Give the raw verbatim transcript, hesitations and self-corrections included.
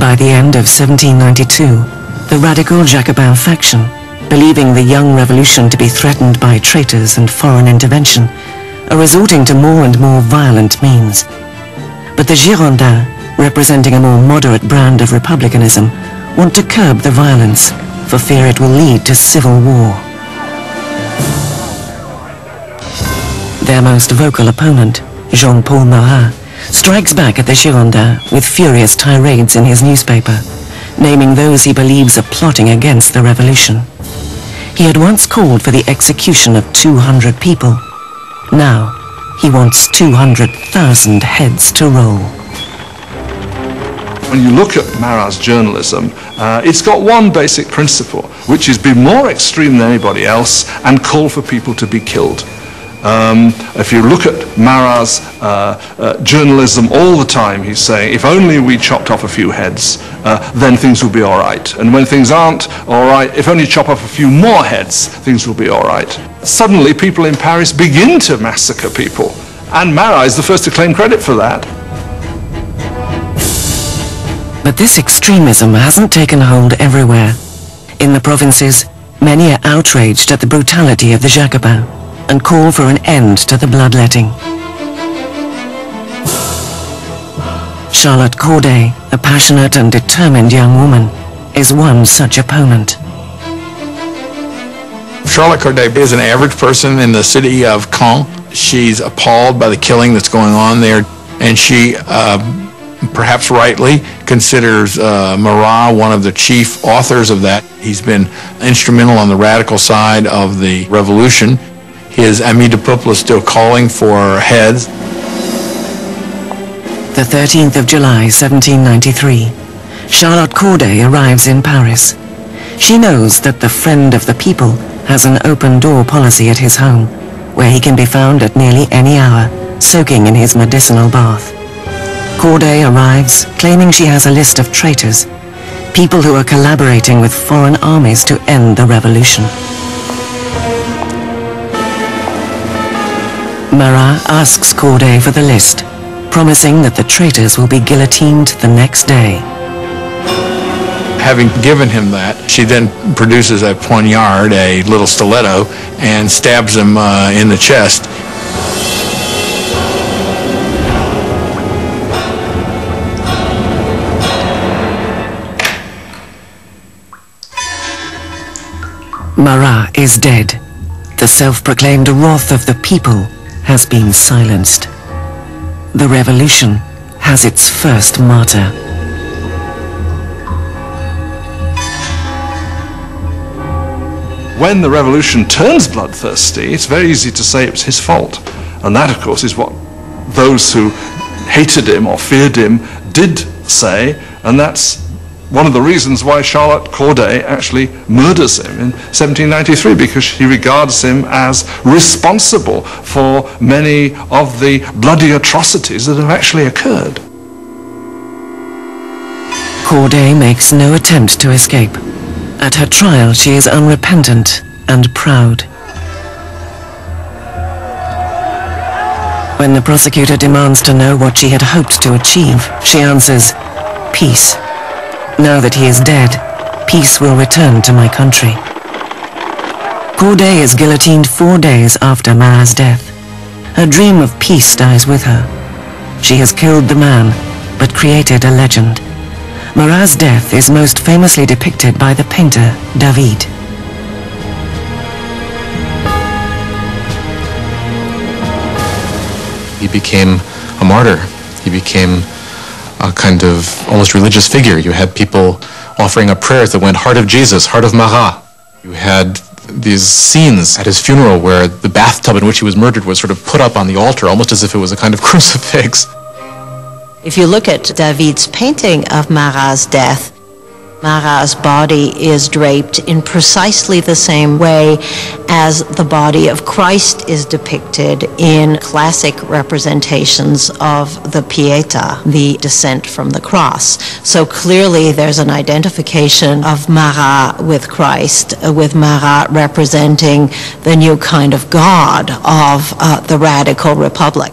By the end of seventeen ninety-two, the radical Jacobin faction, believing the young revolution to be threatened by traitors and foreign intervention, are resorting to more and more violent means. But the Girondins, representing a more moderate brand of republicanism, want to curb the violence, for fear it will lead to civil war. Their most vocal opponent, Jean-Paul Marat, strikes back at the Girondins with furious tirades in his newspaper, naming those he believes are plotting against the revolution. He had once called for the execution of two hundred people. Now, he wants two hundred thousand heads to roll. When you look at Marat's journalism, uh, it's got one basic principle, which is be more extreme than anybody else and call for people to be killed. Um, if you look at Marat's uh, uh, journalism all the time, he's saying, if only we chopped off a few heads, uh, then things will be all right. And when things aren't all right, if only chop off a few more heads, things will be all right. Suddenly, people in Paris begin to massacre people, and Marat is the first to claim credit for that. But this extremism hasn't taken hold everywhere. In the provinces, many are outraged at the brutality of the Jacobins and call for an end to the bloodletting. Charlotte Corday, a passionate and determined young woman, is one such opponent. Charlotte Corday is an average person in the city of Caen. She's appalled by the killing that's going on there, and she uh, perhaps rightly, considers uh, Marat one of the chief authors of that. He's been instrumental on the radical side of the revolution. His ami de peuple is still calling for heads. The thirteenth of July, seventeen ninety-three, Charlotte Corday arrives in Paris. She knows that the friend of the people has an open-door policy at his home, where he can be found at nearly any hour, soaking in his medicinal bath. Corday arrives, claiming she has a list of traitors, people who are collaborating with foreign armies to end the revolution. Marat asks Corday for the list, promising that the traitors will be guillotined the next day. Having given him that, she then produces a poignard, a little stiletto, and stabs him uh, in the chest. Marat is dead. The self-proclaimed wrath of the people has been silenced. The revolution has its first martyr. When the revolution turns bloodthirsty, it's very easy to say it was his fault. And that, of course, is what those who hated him or feared him did say, and that's one of the reasons why Charlotte Corday actually murders him in seventeen ninety-three, because she regards him as responsible for many of the bloody atrocities that have actually occurred. Corday makes no attempt to escape. At her trial, she is unrepentant and proud. When the prosecutor demands to know what she had hoped to achieve, she answers, "Peace. Now that he is dead, peace will return to my country." Corday is guillotined four days after Marat's death. Her dream of peace dies with her. She has killed the man, but created a legend. Marat's death is most famously depicted by the painter David. He became a martyr. He became a kind of almost religious figure. You had people offering up prayers that went, "Heart of Jesus, heart of Marat." You had these scenes at his funeral where the bathtub in which he was murdered was sort of put up on the altar, almost as if it was a kind of crucifix. If you look at David's painting of Marat's death, Marat's body is draped in precisely the same way as the body of Christ is depicted in classic representations of the Pietà, the descent from the cross. So clearly there's an identification of Marat with Christ, with Marat representing the new kind of God of uh, the radical republic.